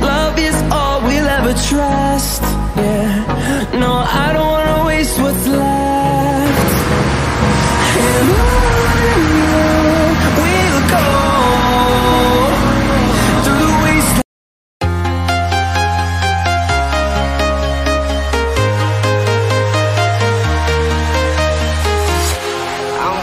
love is all we'll ever trust. Yeah, no, I don't wanna waste what's left. And on we'll go.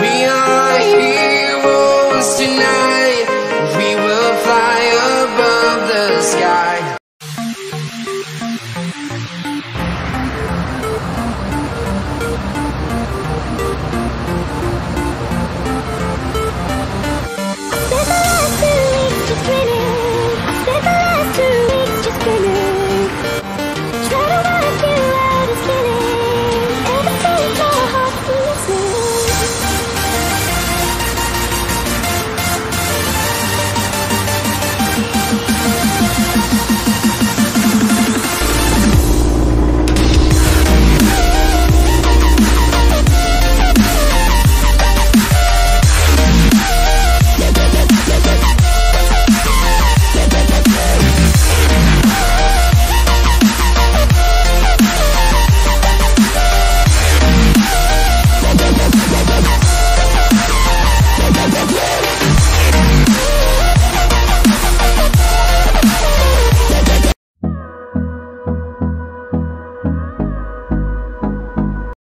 We are heroes tonight.